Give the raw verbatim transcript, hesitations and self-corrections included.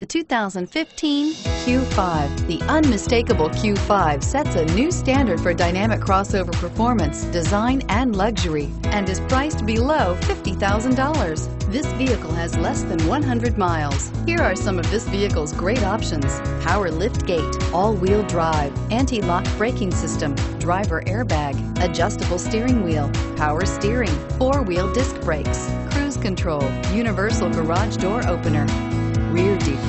The two thousand fifteen Q five. The unmistakable Q five sets a new standard for dynamic crossover performance, design, and luxury, and is priced below fifty thousand dollars. This vehicle has less than one hundred miles. Here are some of this vehicle's great options: power liftgate, all-wheel drive, anti-lock braking system, driver airbag, adjustable steering wheel, power steering, four-wheel disc brakes, cruise control, universal garage door opener, rear